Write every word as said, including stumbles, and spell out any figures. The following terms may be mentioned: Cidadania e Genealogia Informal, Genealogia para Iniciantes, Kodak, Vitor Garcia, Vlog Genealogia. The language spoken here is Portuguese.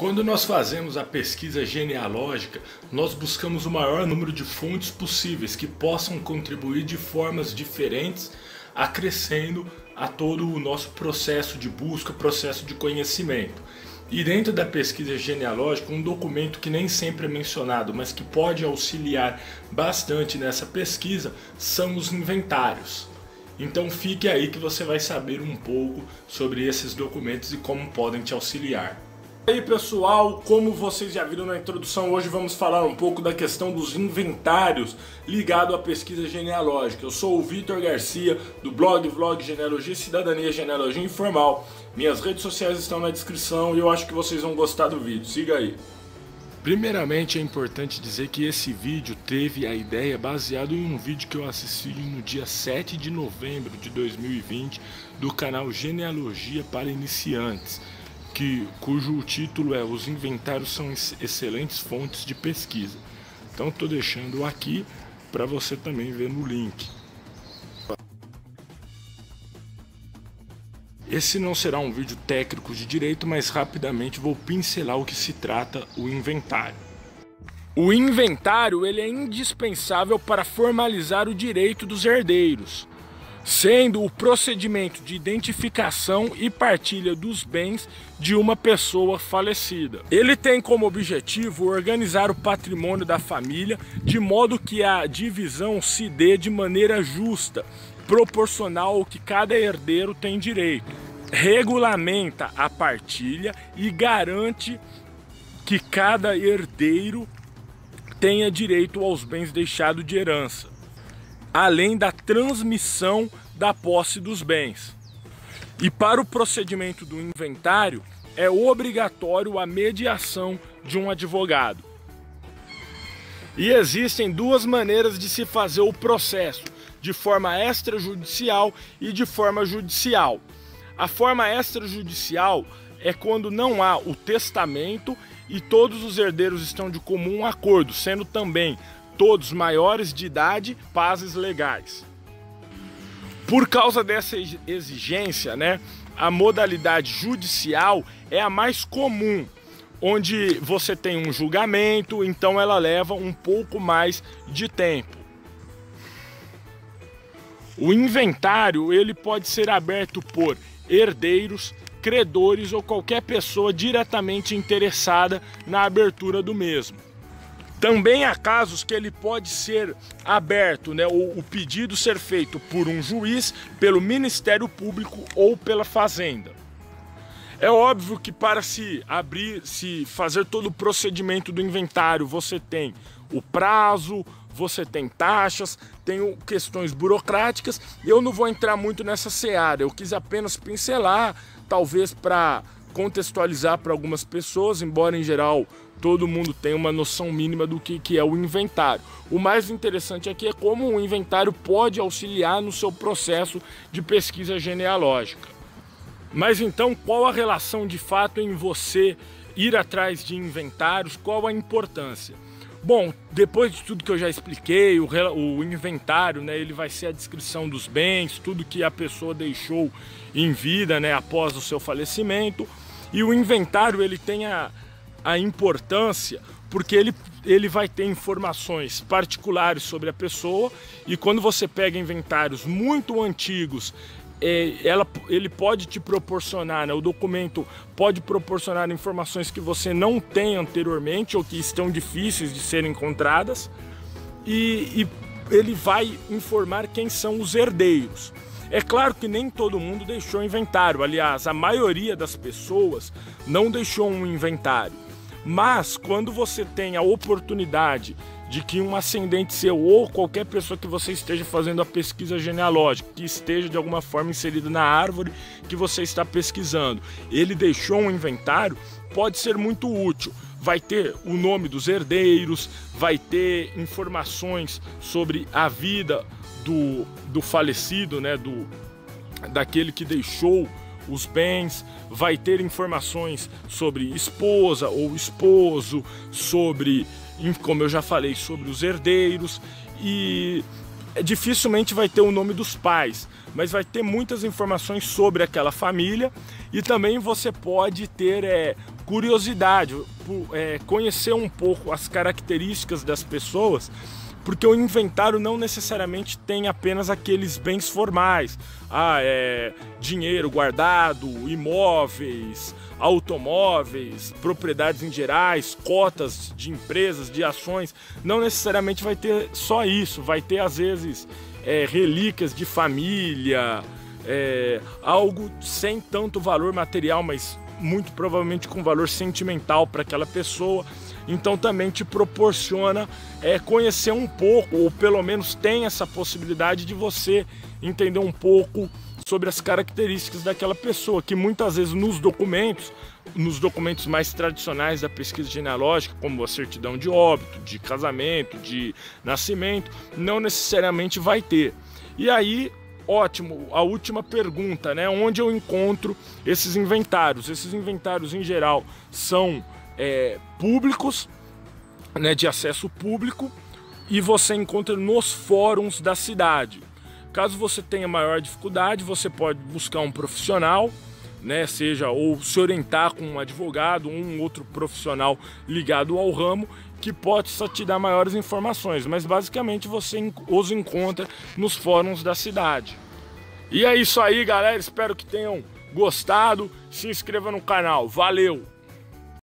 Quando nós fazemos a pesquisa genealógica, nós buscamos o maior número de fontes possíveis que possam contribuir de formas diferentes, acrescendo a todo o nosso processo de busca, processo de conhecimento. E dentro da pesquisa genealógica, um documento que nem sempre é mencionado, mas que pode auxiliar bastante nessa pesquisa, são os inventários. Então fique aí que você vai saber um pouco sobre esses documentos e como podem te auxiliar. E aí pessoal, como vocês já viram na introdução, hoje vamos falar um pouco da questão dos inventários ligado à pesquisa genealógica. Eu sou o Vitor Garcia do blog Vlog Genealogia, Cidadania e Genealogia Informal. Minhas redes sociais estão na descrição e eu acho que vocês vão gostar do vídeo, siga aí. Primeiramente é importante dizer que esse vídeo teve a ideia baseado em um vídeo que eu assisti no dia sete de novembro de dois mil e vinte do canal Genealogia para Iniciantes, Que, cujo título é "Os inventários são excelentes fontes de pesquisa". Então estou deixando aqui para você também ver no link. Esse não será um vídeo técnico de direito, mas rapidamente vou pincelar o que se trata o inventário. O inventário ele é indispensável para formalizar o direito dos herdeiros, sendo o procedimento de identificação e partilha dos bens de uma pessoa falecida. Ele tem como objetivo organizar o patrimônio da família de modo que a divisão se dê de maneira justa, proporcional ao que cada herdeiro tem direito. Regulamenta a partilha e garante que cada herdeiro tenha direito aos bens deixados de herança, além da transmissão da posse dos bens. E para o procedimento do inventário, é obrigatório a mediação de um advogado. E existem duas maneiras de se fazer o processo, de forma extrajudicial e de forma judicial. A forma extrajudicial é quando não há o testamento e todos os herdeiros estão de comum acordo, sendo também todos maiores de idade, pazes legais. Por causa dessa exigência, né, a modalidade judicial é a mais comum, onde você tem um julgamento, então ela leva um pouco mais de tempo. O inventário ele pode ser aberto por herdeiros, credores ou qualquer pessoa diretamente interessada na abertura do mesmo. Também há casos que ele pode ser aberto, né, ou o pedido ser feito por um juiz, pelo Ministério Público ou pela Fazenda. É óbvio que para se abrir, se fazer todo o procedimento do inventário, você tem o prazo, você tem taxas, tem questões burocráticas. Eu não vou entrar muito nessa seara, eu quis apenas pincelar, talvez para contextualizar para algumas pessoas, embora em geral todo mundo tem uma noção mínima do que, que é o inventário. O mais interessante aqui é como o inventário pode auxiliar no seu processo de pesquisa genealógica. Mas então, qual a relação de fato em você ir atrás de inventários? Qual a importância? Bom, depois de tudo que eu já expliquei, o, o inventário, né, ele vai ser a descrição dos bens, tudo que a pessoa deixou em vida, né, após o seu falecimento. E o inventário ele tem a... a importância porque ele, ele vai ter informações particulares sobre a pessoa, e quando você pega inventários muito antigos, é, ela, ele pode te proporcionar, né, o documento pode proporcionar informações que você não tem anteriormente ou que estão difíceis de serem encontradas, e, e ele vai informar quem são os herdeiros. É claro que nem todo mundo deixou inventário, aliás, a maioria das pessoas não deixou um inventário. Mas quando você tem a oportunidade de que um ascendente seu ou qualquer pessoa que você esteja fazendo a pesquisa genealógica, que esteja de alguma forma inserido na árvore que você está pesquisando, ele deixou um inventário, pode ser muito útil. Vai ter o nome dos herdeiros, vai ter informações sobre a vida do, do falecido, né, do, daquele que deixou os bens, vai ter informações sobre esposa ou esposo, sobre, como eu já falei, sobre os herdeiros, e dificilmente vai ter o nome dos pais, mas vai ter muitas informações sobre aquela família. E também você pode ter é, curiosidade, é, conhecer um pouco as características das pessoas, porque o inventário não necessariamente tem apenas aqueles bens formais, ah, é, dinheiro guardado, imóveis, automóveis, propriedades em gerais, cotas de empresas, de ações, não necessariamente vai ter só isso, vai ter às vezes é, relíquias de família, é, algo sem tanto valor material, mas muito provavelmente com valor sentimental para aquela pessoa. Então também te proporciona é, conhecer um pouco, ou pelo menos tem essa possibilidade de você entender um pouco sobre as características daquela pessoa, que muitas vezes nos documentos, nos documentos mais tradicionais da pesquisa genealógica, como a certidão de óbito, de casamento, de nascimento, não necessariamente vai ter. E aí, ótimo, a última pergunta, né? Onde eu encontro esses inventários? Esses inventários em geral são É, públicos, né, de acesso público, e você encontra nos fóruns da cidade. Caso você tenha maior dificuldade, você pode buscar um profissional, né, seja ou se orientar com um advogado, um outro profissional ligado ao ramo, que pode só te dar maiores informações, mas basicamente você os encontra nos fóruns da cidade. E é isso aí, galera, espero que tenham gostado, se inscreva no canal, valeu!